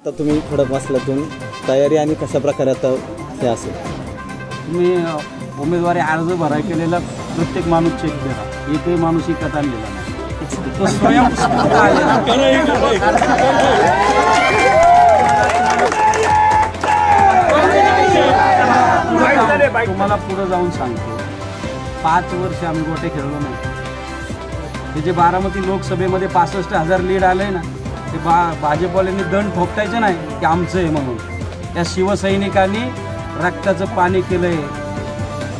आता तुम्ही खडक वासल्यातून तयारी आणि कशा प्रकारे आता हे असेल तुम्ही उमेदवारी अर्ज भराय केलेला प्रत्येक माणूस चेक करा एकही माणूस इकत आणलेला नाही तो स्वयं तुम्हाला पुढे जाऊन सांगतो 5 वर्ष आम्ही गोटे खेळलो नाही ते जे बारामती लोकसभेमध्ये 65,000 लीड आले ना ते भाजपवाल्यांनी दंड ठोकतायचे नाही की आमचं आहे म्हणून या शिवसैनिकांनी रक्ताचं पाणी केलंय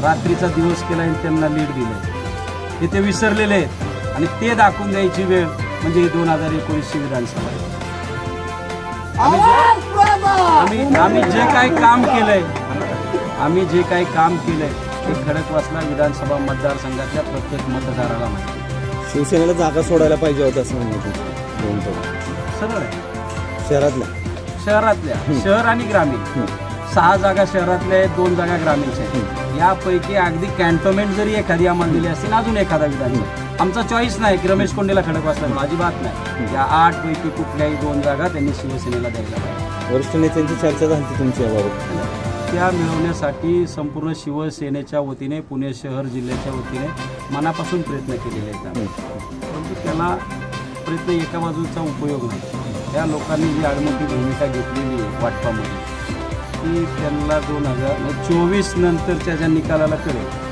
रात्रीचा दिवस केलाय आणि त्यांना लीड दिलंय ते विसरलेले आहेत आणि ते दाखवून द्यायची वेळ म्हणजे 2019 विधानसभा आम्ही जे काही काम केलंय ते खडकवासला विधानसभा मतदारसंघातल्या प्रत्येक मतदाराला माहिती शिवसेनेला जागा सोडायला पाहिजे होतं असं म्हणतो सरळ शहर आणि ग्रामीण 6 जागा शहरातल्या आहेत 2 जागा ग्रामीणच्या आहेत यापैकी अगदी कॅन्टोनमेंट जरी एखादी आम्हाला दिली असतील अजून एखादा विधानसभा आमचा चॉईस नाही की रमेश कोंडेला खडकवासला अजिबात नाही या 8 पैकी कुठल्याही 2 जागा त्यांनी शिवसेनेला द्यायला पाहिजे वरिष्ठ नेत्यांची चर्चा झाली तुमची याबाबत त्या मिळवण्यासाठी संपूर्ण शिवसेनेच्या वतीने पुणे शहर जिल्ह्याच्या वतीने मनापासून प्रयत्न केलेले आहेत परंतु त्याला प्रयत्न एका बाजूचा उपयोग नाही या लोकांनी जी आडमुठी भूमिका घेतलेली आहे वाटपामध्ये ती त्यांना 2024 नंतरच्या ज्या निकालाला कळेल